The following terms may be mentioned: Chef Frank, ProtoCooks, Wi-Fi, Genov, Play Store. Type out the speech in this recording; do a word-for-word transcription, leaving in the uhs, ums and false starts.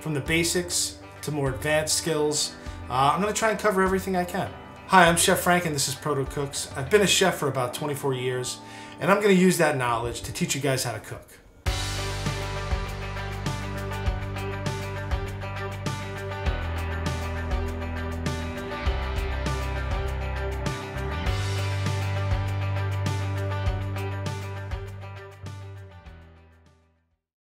from the basics to more advanced skills. Uh, I'm going to try and cover everything I can. Hi, I'm Chef Frank and this is ProtoCooks. I've been a chef for about twenty-four years and I'm going to use that knowledge to teach you guys how to cook.